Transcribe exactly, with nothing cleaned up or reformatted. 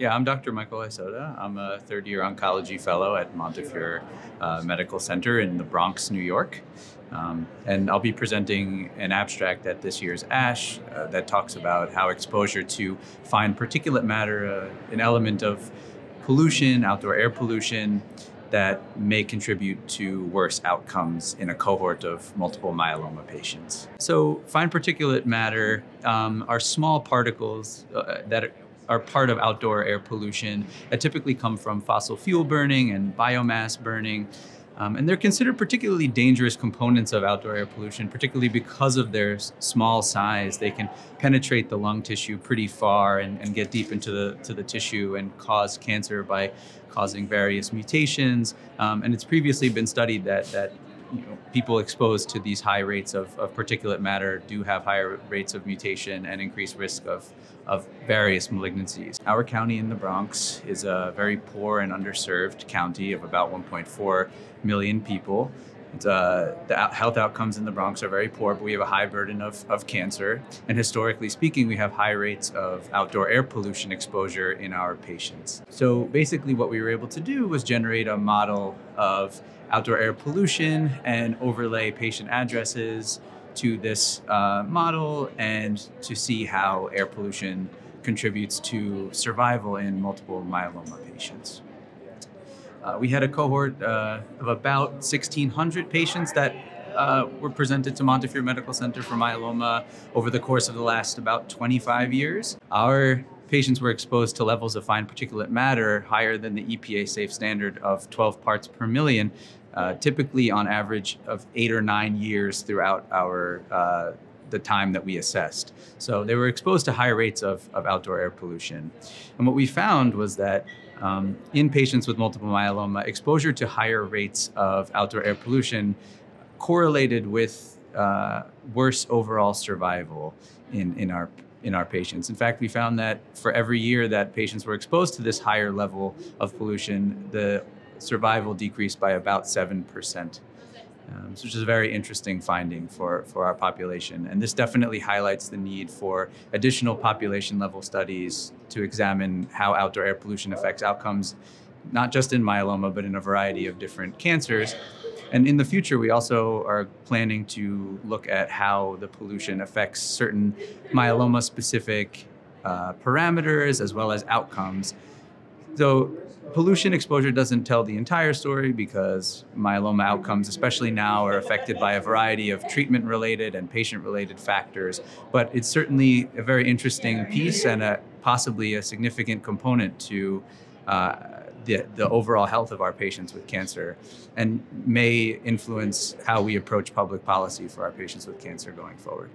Yeah, I'm Doctor Michael Wysota. I'm a third-year oncology fellow at Montefiore uh, Medical Center in the Bronx, New York. Um, and I'll be presenting an abstract at this year's A S H uh, that talks about how exposure to fine particulate matter, uh, an element of pollution, outdoor air pollution, that may contribute to worse outcomes in a cohort of multiple myeloma patients. So fine particulate matter um, are small particles uh, that are part of outdoor air pollution that typically come from fossil fuel burning and biomass burning. Um, and they're considered particularly dangerous components of outdoor air pollution, particularly because of their small size. They can penetrate the lung tissue pretty far and, and get deep into the, to the tissue and cause cancer by causing various mutations. Um, and it's previously been studied that, that you know, people exposed to these high rates of, of particulate matter do have higher rates of mutation and increased risk of, of various malignancies. Our county in the Bronx is a very poor and underserved county of about one point four million people. Uh, the health outcomes in the Bronx are very poor, but we have a high burden of, of cancer. And historically speaking, we have high rates of outdoor air pollution exposure in our patients. So basically what we were able to do was generate a model of outdoor air pollution and overlay patient addresses to this uh, model and to see how air pollution contributes to survival in multiple myeloma patients. Uh, we had a cohort uh, of about sixteen hundred patients that uh, were presented to Montefiore Medical Center for myeloma over the course of the last about twenty-five years. Our patients were exposed to levels of fine particulate matter higher than the E P A safe standard of twelve parts per million, uh, typically on average of eight or nine years throughout our uh, the time that we assessed. So they were exposed to higher rates of, of outdoor air pollution. And what we found was that um, in patients with multiple myeloma, exposure to higher rates of outdoor air pollution correlated with uh, worse overall survival in, in, our, in our patients. In fact, we found that for every year that patients were exposed to this higher level of pollution, the survival decreased by about seven percent. Um, so which is a very interesting finding for, for our population. And this definitely highlights the need for additional population-level studies to examine how outdoor air pollution affects outcomes, not just in myeloma, but in a variety of different cancers. And in the future, we also are planning to look at how the pollution affects certain myeloma-specific uh, parameters as well as outcomes. So pollution exposure doesn't tell the entire story because myeloma outcomes, especially now, are affected by a variety of treatment-related and patient-related factors. But it's certainly a very interesting piece and a, possibly a significant component to uh, the, the overall health of our patients with cancer and may influence how we approach public policy for our patients with cancer going forward.